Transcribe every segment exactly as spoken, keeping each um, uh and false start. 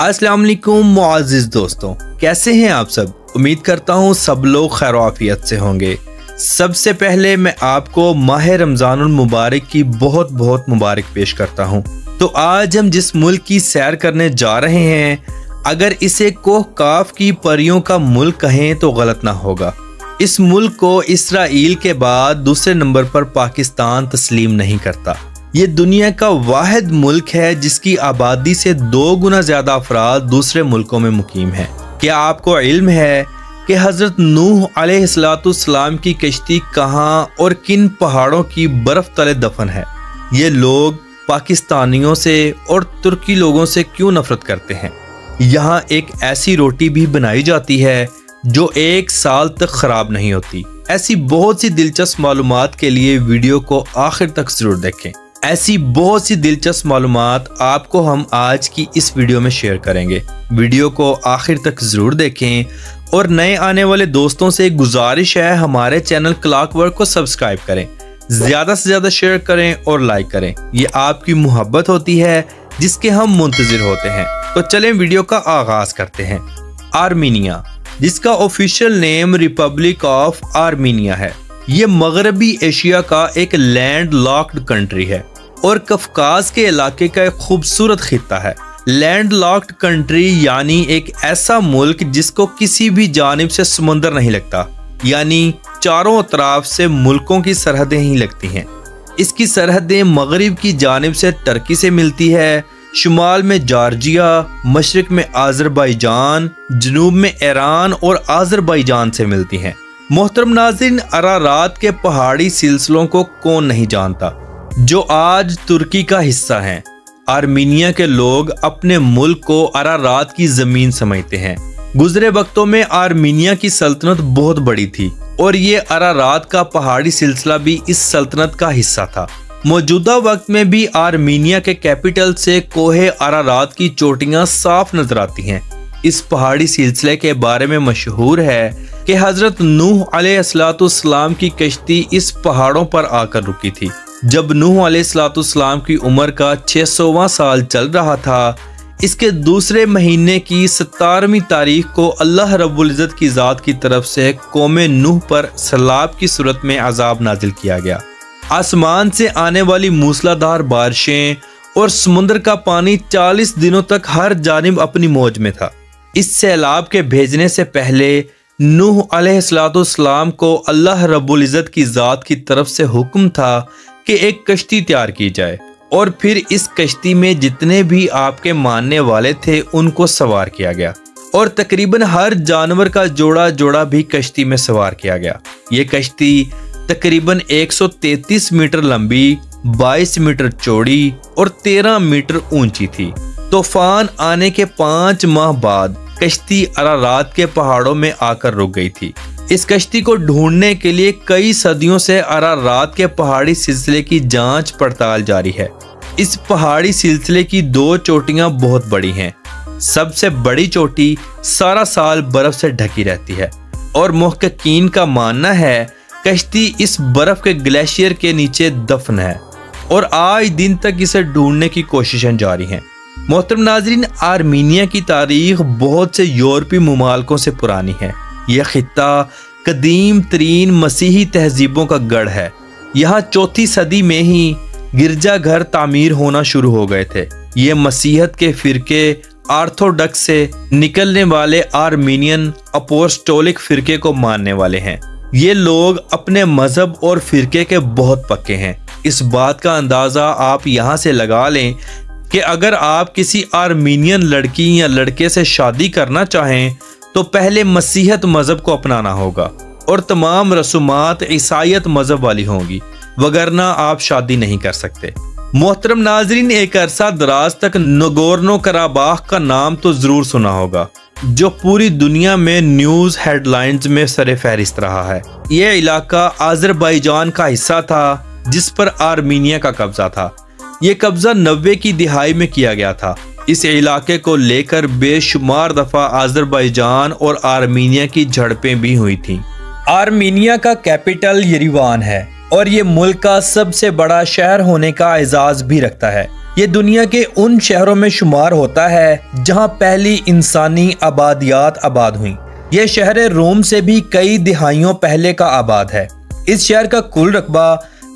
अस्सलाम वालेकुम मुअज़्ज़िज़ दोस्तों, कैसे हैं आप सब। उम्मीद करता हूँ सब लोग खैराफियत से होंगे। सबसे पहले मैं आपको माह रमज़ानुल मुबारक की बहुत बहुत मुबारक पेश करता हूँ। तो आज हम जिस मुल्क की सैर करने जा रहे हैं, अगर इसे कोह काफ की परियों का मुल्क कहें तो गलत ना होगा। इस मुल्क को इसराइल के बाद दूसरे नंबर पर पाकिस्तान तस्लीम नहीं करता। ये दुनिया का वाहिद मुल्क है जिसकी आबादी से दो गुना ज़्यादा अफराद दूसरे मुल्कों में मुकीम हैं। क्या आपको इल्म है कि हज़रत नूह अलैहिस्सलाम की कश्ती कहाँ और किन पहाड़ों की बर्फ़ तले दफन है। ये लोग पाकिस्तानियों से और तुर्की लोगों से क्यों नफरत करते हैं। यहाँ एक ऐसी रोटी भी बनाई जाती है जो एक साल तक ख़राब नहीं होती। ऐसी बहुत सी दिलचस्प मालूमात के लिए वीडियो को आखिर तक ज़रूर देखें। ऐसी बहुत सी दिलचस्प मालूमात आपको हम आज की इस वीडियो में शेयर करेंगे। वीडियो को आखिर तक ज़रूर देखें और नए आने वाले दोस्तों से गुजारिश है हमारे चैनल क्लॉक वर्क को सब्सक्राइब करें, ज़्यादा से ज़्यादा शेयर करें और लाइक करें। ये आपकी मोहब्बत होती है जिसके हम मुंतज़िर होते हैं। तो चलें वीडियो का आगाज़ करते हैं। आर्मीनिया, जिसका official name Republic of Armenia है, ये मगरबी एशिया का एक लैंड लॉक्ड कंट्री है और कफकाज के इलाके का एक खूबसूरत खिता है। लैंड लॉक्ड कंट्री यानी एक ऐसा मुल्क जिसको किसी भी जानिब से समंदर नहीं लगता, यानी चारों तरफ से मुल्कों की सरहदें ही लगती हैं। इसकी सरहदें मगरिब की जानिब से टर्की से मिलती है, शुमाल में जॉर्जिया, मशरक में आज़रबाईजान, जनूब में ईरान और आज़रबाईजान से मिलती हैं। मोहतरम नाज़रीन, अरारात के पहाड़ी सिलसिलों को कौन नहीं जानता जो आज तुर्की का हिस्सा हैं। आर्मीनिया के लोग अपने मुल्क को अरारात की ज़मीन समझते हैं। गुज़रे वक्तों में आर्मीनिया की सल्तनत बहुत बड़ी थी और ये अरारात का पहाड़ी सिलसिला भी इस सल्तनत का हिस्सा था। मौजूदा वक्त में भी आर्मीनिया के कैपिटल से कोहे अरारात की चोटियां साफ नजर आती हैं। इस पहाड़ी सिलसिले के बारे में मशहूर है कि हज़रत नूह अलैहिस्सलाम की कश्ती इस पहाड़ों पर आकर रुकी थी। जब नूह अलैहिस्सलाम की उम्र का छः सौवां साल चल रहा था, इसके दूसरे महीने की सतारहवीं तारीख को अल्लाह रब्बुल इज़्ज़त की ज़ात की तरफ से कौमे नूह पर सलाब की सूरत में अजाब नाजिल किया गया। आसमान से आने वाली मूसलाधार बारिशें और समुंदर का पानी चालीस दिनों तक हर जानिब अपनी मौज में था। इस सैलाब के भेजने से पहले नूह अलैहिस्सलाम को अल्लाह रब्बुल इज़्ज़त की ज़ात की तरफ से हुक्म था कि एक कश्ती तैयार की जाए और फिर इस कश्ती में जितने भी आपके मानने वाले थे उनको सवार किया गया और तकरीबन हर जानवर का जोड़ा जोड़ा भी कश्ती में सवार किया गया। ये कश्ती तकरीबन एक सौ तैंतीस मीटर लंबी, बाईस मीटर चौड़ी और तेरह मीटर ऊंची थी। तूफान आने के पाँच माह बाद कश्ती अरारात के पहाड़ों में आकर रुक गई थी। इस कश्ती को ढूंढने के लिए कई सदियों से अरारात के पहाड़ी सिलसिले की जांच पड़ताल जारी है। इस पहाड़ी सिलसिले की दो चोटियां बहुत बड़ी हैं। सबसे बड़ी चोटी सारा साल बर्फ से ढकी रहती है और मुहक्किकीन का मानना है कश्ती इस बर्फ के ग्लेशियर के नीचे दफन है और आज दिन तक इसे ढूंढने की कोशिशें जारी हैं। मोहतरम नाजरीन, आर्मीनिया की तारीख बहुत से यूरोपीय मुमालकों से पुरानी है। यह खिता कदीम तरीन मसीही तहजीबों का गढ़ है। यहाँ चौथी सदी में ही गिरजा घर तामीर होना शुरू हो गए थे। ये मसीहत के फिरके आर्थोडक्स से निकलने वाले आर्मीनियन अपोस्टोलिक फिरके को मानने वाले हैं। ये लोग अपने मजहब और फिरके के बहुत पक्के हैं। इस बात का अंदाज़ा आप यहाँ से लगा लें कि अगर आप किसी आर्मीनियन लड़की या लड़के से शादी करना चाहें तो पहले मसीहत मज़हब को अपनाना होगा और तमाम रसूमात ईसाईत मज़हब वाली होंगी, वगरना आप शादी नहीं कर सकते। मोहतरम नाजरीन, एक अरसा दराज तक नगोर्नो कराबाख का नाम तो ज़रूर सुना होगा जो पूरी दुनिया में न्यूज़ हेडलाइंस में सरे फहरिस्त रहा है। यह इलाका आज़रबाईजान का हिस्सा था जिस पर आर्मीनिया का कब्ज़ा था। यह कब्ज़ा नब्बे की दिहाई में किया गया था। इस इलाके को लेकर बेशुमार दफ़ा आज़रबाईजान और आर्मीनिया की झड़पें भी हुई थीं। आर्मीनिया का कैपिटल येरेवान है और ये मुल्क का सबसे बड़ा शहर होने का एजाज़ भी रखता है। ये दुनिया के उन शहरों में शुमार होता है जहां पहली इंसानी आबादियात आबाद हुई। ये शहर रोम से भी कई दिहाइयों पहले का आबाद है। इस शहर का कुल रकबा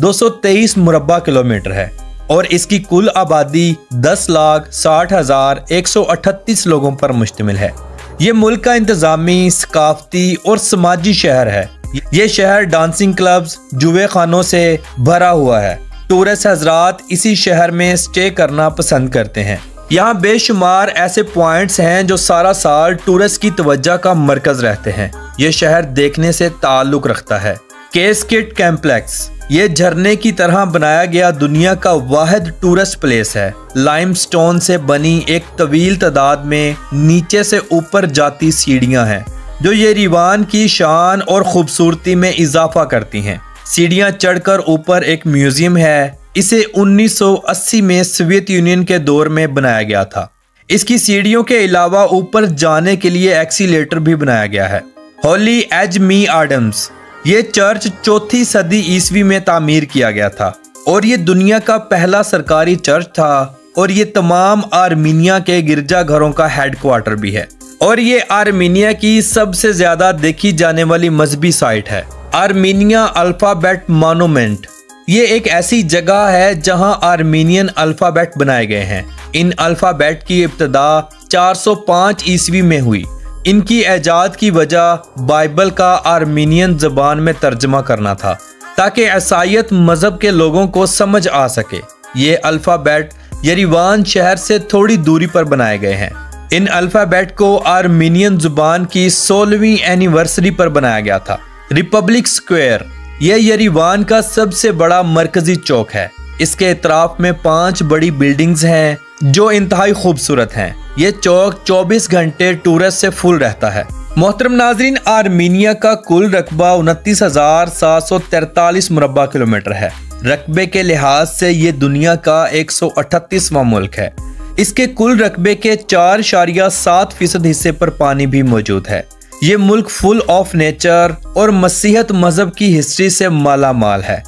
दो सौ तेईस मुरब्बा किलोमीटर है और इसकी कुल आबादी दस लाख साठ हजार एक सौ अठतीस लोगों पर मुश्तमिल है। ये मुल्क का इंतजामी, सकाफती और समाजी शहर है। ये शहर डांसिंग क्लब्स, जुए खानों से भरा हुआ है। टूरिस्ट हजरात इसी शहर में स्टे करना पसंद करते हैं। यहाँ बेशुमार ऐसे पॉइंट्स हैं जो सारा साल टूरिस्ट की तवज्जो का मरकज रहते हैं। ये शहर देखने से ताल्लुक रखता है। कैस्केड कॉम्प्लेक्स ये झरने की तरह बनाया गया दुनिया का वाहिद टूरिस्ट प्लेस है। लाइमस्टोन से बनी एक तवील तादाद में नीचे से ऊपर जाती सीढ़ियाँ हैं जो येरेवान की शान और खूबसूरती में इजाफा करती हैं। सीढ़ियाँ चढ़कर ऊपर एक म्यूजियम है। इसे उन्नीस सौ अस्सी में सोवियत यूनियन के दौर में बनाया गया था। इसकी सीढ़ियों के अलावा ऊपर जाने के लिए एक्सीलेटर भी बनाया गया है। होली एज मी आडम्स ये चर्च चौथी सदी ईस्वी में तामीर किया गया था और ये दुनिया का पहला सरकारी चर्च था और ये तमाम आर्मीनिया के गिरजाघरों का हेड क्वार्टर भी है और ये आर्मीनिया की सबसे ज्यादा देखी जाने वाली मजहबी साइट है। आर्मीनिया अल्फ़ाबेट मॉन्यूमेंट ये एक ऐसी जगह है जहां आर्मीनियन अल्फ़ाबेट बनाए गए हैं। इन अल्फ़ाबेट की इब्तदा चार सौ पाँच ईस्वी में हुई। इनकी ऐजाद की वजह बाइबल का आर्मीनियन ज़बान में तर्जमा करना था ताकि ईसाईयत मज़हब के लोगों को समझ आ सके। ये अल्फ़ाबेट येरेवान शहर से थोड़ी दूरी पर बनाए गए हैं। इन अल्फ़ाबेट को आर्मीनियन ज़ुबान की सोलहवीं एनिवर्सरी पर बनाया गया था। रिपब्लिक स्क्वायर यह येरेवान का सबसे बड़ा मरकजी चौक है। इसके इतराफ में पांच बड़ी बिल्डिंग्स हैं जो इंतहाई खूबसूरत हैं। यह चौक चौबीस घंटे टूरिस्ट से फुल रहता है। मोहतरम नाजरीन, आर्मीनिया का कुल रकबा उनतीस हजार सात सौ तैतालीस मुरबा किलोमीटर है। रकबे के लिहाज से ये दुनिया का एक सौ अठतीसवां मुल्क है। इसके कुल रकबे के चार इशारिया सात फीसद हिस्से पर पानी भी मौजूद है। ये मुल्क फुल ऑफ नेचर और मसीहत मजहब की हिस्ट्री से माला माल है।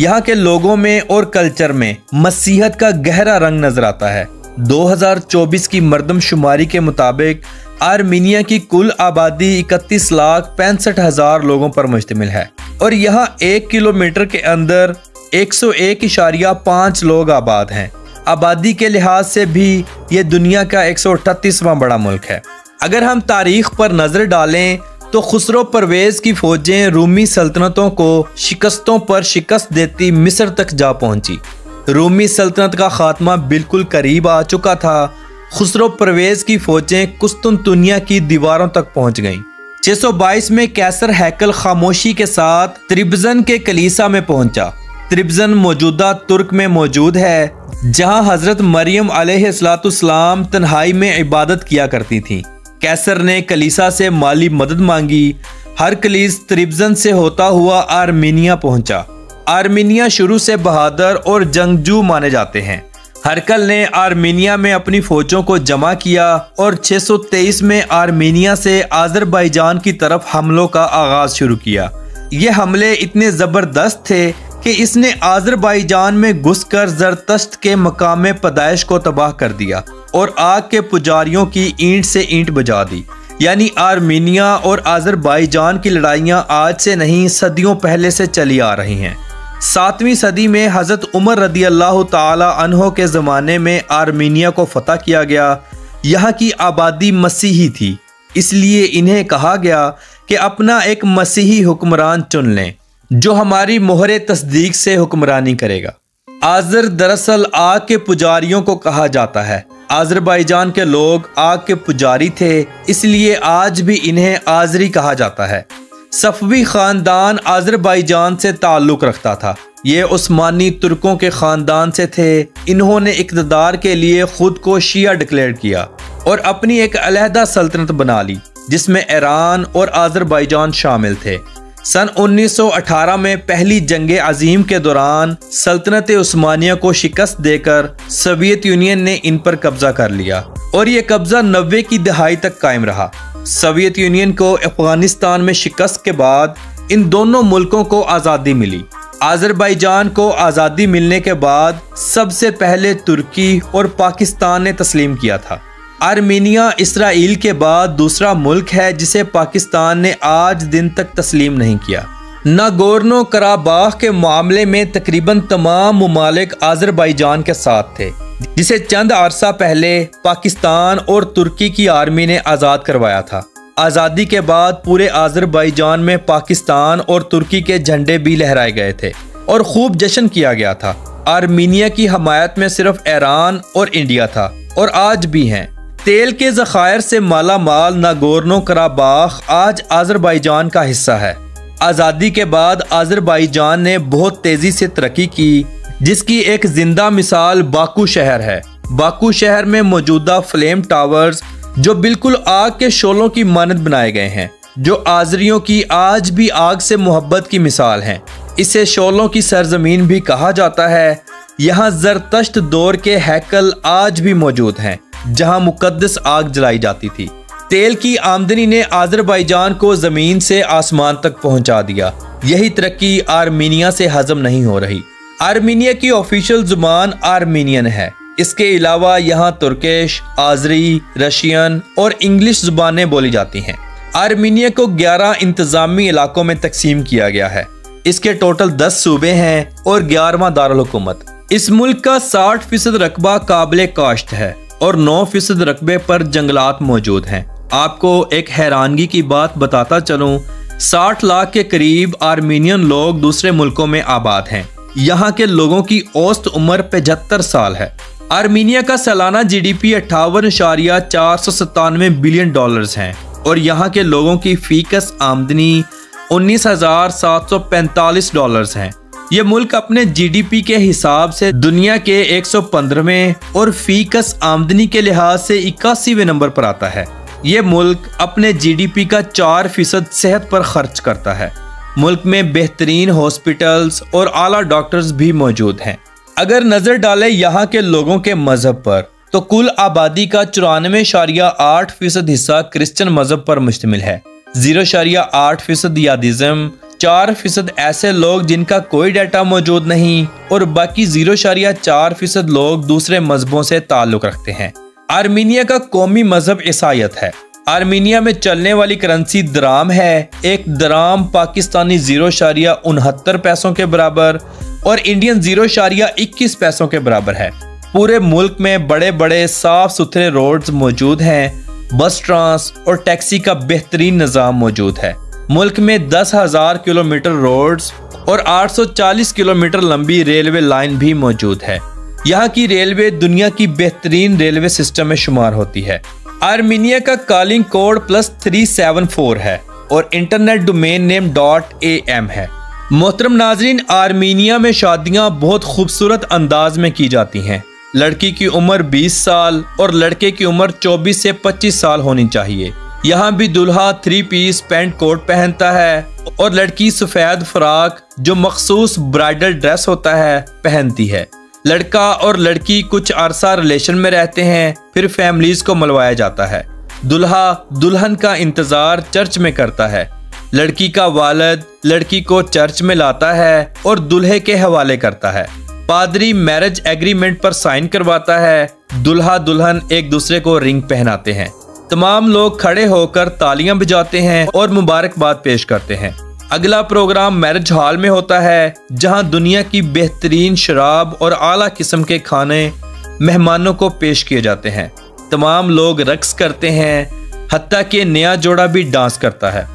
यहाँ के लोगों में और कल्चर में मसीहत का गहरा रंग नजर आता है। दो हज़ार चौबीस की मर्दमशुमारी के मुताबिक आर्मीनिया की कुल आबादी इकतीस लाख पैंसठ हजार लोगों पर मुश्तमिल है और यहाँ एक किलोमीटर के अंदर एक सौ एक इशारिया पाँच लोग आबाद हैं। आबादी के लिहाज से भी ये दुनिया का एक सौ अठतीसवां बड़ा मुल्क है। अगर हम तारीख पर नज़र डालें तो खुसरो परवेज़ की फ़ौजें रूमी सल्तनतों को शिकस्तों पर शिकस्त देती मिस्र तक जा पहुंची। रूमी सल्तनत का ख़ात्मा बिल्कुल करीब आ चुका था। खुसरो परवेज़ की फ़ौजें कुस्तुनतुनिया की दीवारों तक पहुंच गईं। छह सौ बाईस में कैसर हैकल खामोशी के साथ त्रिब्ज़न के कलीसा में पहुंचा। त्रिब्ज़न मौजूदा तुर्क में मौजूद है जहाँ हज़रत मरियम अलैहिस्सलाम तन्हाई में इबादत किया करती थीं। कैसर ने कलीसा से माली मदद मांगी। हरक्लियस त्रिब्ज़न से होता हुआ आर्मीनिया पहुंचा। आर्मीनिया शुरू से बहादुर और जंगजू माने जाते हैं। हरकल ने आर्मीनिया में अपनी फौजों को जमा किया और छह सौ तेईस में आर्मीनिया से अज़रबैजान की तरफ हमलों का आगाज शुरू किया। ये हमले इतने ज़बरदस्त थे कि इसने अज़रबैजान में घुसकर जरतश्त के मकाम पैदाइश को तबाह कर दिया और आग के पुजारियों की ईंट से ईंट बजा दी। यानी आर्मीनिया और अज़रबैजान की लड़ाइयाँ आज से नहीं सदियों पहले से चली आ रही हैं। सातवीं सदी में हज़रत उमर रदी अल्लाह ताला अन्हो के ज़माने में आर्मीनिया को फतह किया गया। यहाँ की आबादी मसीही थी, इसलिए इन्हें कहा गया कि अपना एक मसीही हुक्मरान चुन लें जो हमारी मोहर तस्दीक से हुक्मरानी करेगा। आज़र दरअसल आग के पुजारियों को कहा जाता है। अज़रबैजान के लोग आग के पुजारी थे, इसलिए आज भी इन्हें आज़री कहा जाता है। सफ़वी ख़ानदान अज़रबैजान से ताल्लुक़ रखता था। ये उस्मानी तुर्कों के ख़ानदान से थे। इन्होंने इक़्तिदार के लिए ख़ुद को शिया डिक्लेयर किया और अपनी एक अलहदा सल्तनत बना ली जिसमें ईरान और अज़रबैजान शामिल थे। सन उन्नीस सौ अठारह में पहली जंग अज़ीम के दौरान सल्तनत उस्मानिया को शिकस्त देकर सोवियत यूनियन ने इन पर कब्जा कर लिया और ये कब्जा नब्बे की दहाई तक कायम रहा। सोवियत यूनियन को अफगानिस्तान में शिकस्त के बाद इन दोनों मुल्कों को आज़ादी मिली। आज़रबाईजान को आज़ादी मिलने के बाद सबसे पहले तुर्की और पाकिस्तान ने तस्लीम किया था। आर्मेनिया इसराइल के बाद दूसरा मुल्क है जिसे पाकिस्तान ने आज दिन तक तस्लीम नहीं किया। नागोर्नो कराबाख के मामले में तकरीबन तमाम मुमालिक आज़रबाईजान के साथ थे, जिसे चंद अरसा पहले पाकिस्तान और तुर्की की आर्मी ने आज़ाद करवाया था। आज़ादी के बाद पूरे आज़रबाईजान में पाकिस्तान और तुर्की के झंडे भी लहराए गए थे और खूब जश्न किया गया था। आर्मीनिया की हमायत में सिर्फ ईरान और इंडिया था और आज भी हैं। तेल के ज़खायर से माला माल नागोर्नो कराबाख आज आज़रबाईजान का हिस्सा है। आज़ादी के बाद आज़रबाईजान ने बहुत तेज़ी से तरक्की की, जिसकी एक जिंदा मिसाल बाकू शहर है। बाकू शहर में मौजूदा फ्लेम टावर्स जो बिल्कुल आग के शोलों की मानद बनाए गए हैं, जो आज़रियों की आज भी आग से मोहब्बत की मिसाल हैं। इसे शोलों की सरजमीन भी कहा जाता है। यहाँ जरतश्त दौर के हैकल आज भी मौजूद हैं, जहाँ मुकद्दस आग जलाई जाती थी। तेल की आमदनी ने आज़रबाईजान को ज़मीन से आसमान तक पहुँचा दिया। यही तरक्की आर्मीनिया से हजम नहीं हो रही। आर्मीनिया की ऑफिशियल जुबान आर्मीनियन है। इसके अलावा यहाँ तुर्किश, आज़री, रशियन और इंग्लिश जुबानें बोली जाती हैं। आर्मीनिया को ग्यारह इंतज़ामी इलाकों में तकसीम किया गया है। इसके टोटल दस सूबे हैं और ग्यारहवां दारुल हुकूमत। इस मुल्क का साठ फीसद रकबा काबिल काश्त है और नौ फीसद रकबे पर जंगलात मौजूद हैं। आपको एक हैरानगी की बात बताता चलूँ, साठ लाख के करीब आर्मीनियन लोग दूसरे मुल्कों में आबाद हैं। यहाँ के लोगों की औसत उम्र पचहत्तर साल है। आर्मीनिया का सालाना जीडीपी अट्ठावन इशारिया चार सौ सतानवे बिलियन डॉलर्स हैं और यहाँ के लोगों की फीकस आमदनी उन्नीस हजार सात सौ पैंतालीस डॉलर्स हैं। ये मुल्क अपने जीडीपी के हिसाब से दुनिया के एक सौ पंद्रहवें और फीकस आमदनी के लिहाज से इक्यासीवें नंबर पर आता है। ये मुल्क अपने जीडीपी का चार फीसद सेहत पर खर्च करता है। मुल्क में बेहतरीन हॉस्पिटल्स और आला डॉक्टर्स भी मौजूद हैं। अगर नज़र डालें यहाँ के लोगों के मज़हब पर, तो कुल आबादी का चौरानवे इशारिया आठ फीसद हिस्सा क्रिश्चन मज़हब पर मुश्तमिल है। जीरो इशारिया आठ फीसद यादिज़म, चार फीसद ऐसे लोग जिनका कोई डाटा मौजूद नहीं और बाकी जीरो इशारिया चार फीसद लोग दूसरे मजहबों से ताल्लुक़ रखते हैं। आर्मीनिया का कौमी मजहब ईसाईयत है। आर्मीनिया में चलने वाली करेंसी द्राम है। एक द्राम पाकिस्तानी जीरो इशारिया उनहत्तर पैसों के बराबर और इंडियन जीरो इशारिया इक्कीस पैसों के बराबर है। पूरे मुल्क में बड़े बड़े साफ सुथरे रोड्स मौजूद हैं। बस, ट्रांस और टैक्सी का बेहतरीन निज़ाम मौजूद है। मुल्क में दस हज़ार किलोमीटर रोड्स और आठ सौ चालीस किलोमीटर लंबी रेलवे लाइन भी मौजूद है। यहाँ की रेलवे दुनिया की बेहतरीन रेलवे सिस्टम में शुमार होती है। आर्मीनिया का calling code plus three seven four है और internet domain name dot A M है। मोहतरम नाजरीन, आर्मीनिया में शादियाँ बहुत खूबसूरत अंदाज में की जाती हैं। लड़की की उम्र बीस साल और लड़के की उम्र चौबीस से पच्चीस साल होनी चाहिए। यहाँ भी दुल्हा थ्री पीस पैंट कोट पहनता है और लड़की सफ़ेद फ्राक जो मखसूस ब्राइडल ड्रेस होता है पहनती है। लड़का और लड़की कुछ अरसा रिलेशन में रहते हैं, फिर फैमिलीज़ को मिलवाया जाता है। दुल्हा दुल्हन का इंतज़ार चर्च में करता है। लड़की का वालिद लड़की को चर्च में लाता है और दुल्हे के हवाले करता है। पादरी मैरिज एग्रीमेंट पर साइन करवाता है। दुल्हा दुल्हन एक दूसरे को रिंग पहनाते हैं। तमाम लोग खड़े होकर तालियां बजाते हैं और मुबारकबाद पेश करते हैं। अगला प्रोग्राम मैरिज हॉल में होता है, जहां दुनिया की बेहतरीन शराब और आला किस्म के खाने मेहमानों को पेश किए जाते हैं। तमाम लोग रक्स करते हैं, हत्ता कि नया जोड़ा भी डांस करता है।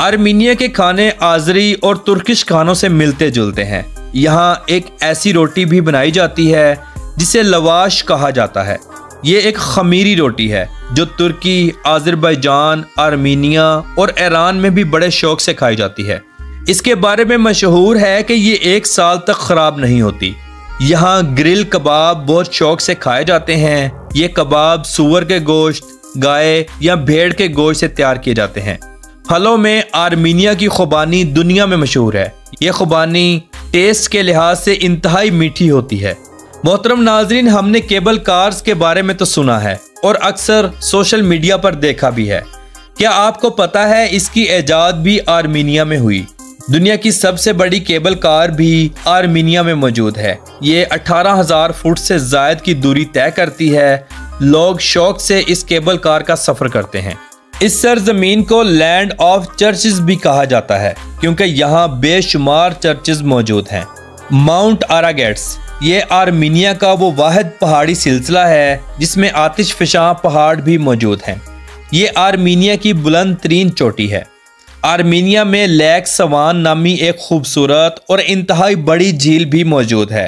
आर्मीनिया के खाने आज़री और तुर्किश खानों से मिलते जुलते हैं। यहाँ एक ऐसी रोटी भी बनाई जाती है जिसे लवाश कहा जाता है। ये एक खमीरी रोटी है जो तुर्की, आज़रबाईजान, आर्मीनिया और ईरान में भी बड़े शौक से खाई जाती है। इसके बारे में मशहूर है कि ये एक साल तक ख़राब नहीं होती। यहाँ ग्रिल कबाब बहुत शौक से खाए जाते हैं। ये कबाब सूअर के गोश्त, गाय या भेड़ के गोश्त से तैयार किए जाते हैं। फलों में आर्मीनिया की खुबानी दुनिया में मशहूर है। ये खुबानी टेस्ट के लिहाज से इंतहाई मीठी होती है। मोहतरम नाजरीन, हमने केबल कार्स के बारे में तो सुना है और अक्सर सोशल मीडिया पर देखा भी है। क्या आपको पता है इसकी ईजाद भी आर्मीनिया में हुई? दुनिया की सबसे बड़ी केबल कार भी आर्मीनिया में मौजूद है। ये अठारह हज़ार फुट से ज्यादा की दूरी तय करती है। लोग शौक से इस केबल कार का सफर करते हैं। इस सरजमीन को लैंड ऑफ चर्चेस भी कहा जाता है क्योंकि यहाँ बेशुमार चर्चेस मौजूद हैं। माउंट आरागेट्स ये आर्मीनिया का वो वाहिद पहाड़ी सिलसिला है जिसमें आतिशफशां पहाड़ भी मौजूद हैं। ये आर्मीनिया की बुलंद तरीन चोटी है। आर्मीनिया में लेक सवान नामी एक खूबसूरत और इंतहाई बड़ी झील भी मौजूद है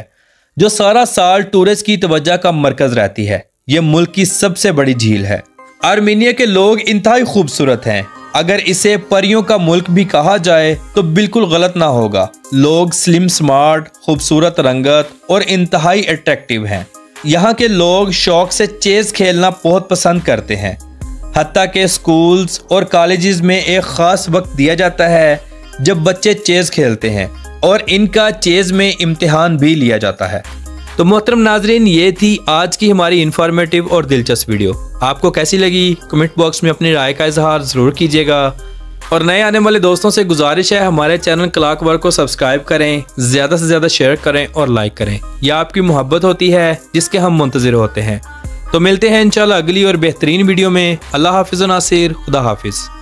जो सारा साल टूरिस्ट की तवज्जो का मरकज़ रहती है। यह मुल्क की सबसे बड़ी झील है। आर्मीनिया के लोग इंतहाई खूबसूरत हैं। अगर इसे परियों का मुल्क भी कहा जाए तो बिल्कुल गलत ना होगा। लोग स्लिम स्मार्ट, खूबसूरत रंगत और इंतहाई अट्रैक्टिव हैं। यहाँ के लोग शौक से चेस खेलना बहुत पसंद करते हैं। हत्ता के स्कूल्स और कॉलेजेस में एक ख़ास वक्त दिया जाता है जब बच्चे चेस खेलते हैं और इनका चेस में इम्तिहान भी लिया जाता है। तो मोहतरम नाजरीन, ये थी आज की हमारी इंफॉर्मेटिव और दिलचस्प वीडियो। आपको कैसी लगी? कमेंट बॉक्स में अपनी राय का इजहार ज़रूर कीजिएगा और नए आने वाले दोस्तों से गुजारिश है हमारे चैनल क्लॉक वर्क को सब्सक्राइब करें, ज़्यादा से ज़्यादा शेयर करें और लाइक करें। यह आपकी मोहब्बत होती है जिसके हम मुंतज़िर होते हैं। तो मिलते हैं इंशाल्लाह अगली और बेहतरीन वीडियो में। अल्लाह हाफिज़ नासिर, खुदा हाफिज़।